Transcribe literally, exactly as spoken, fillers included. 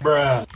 Bruh.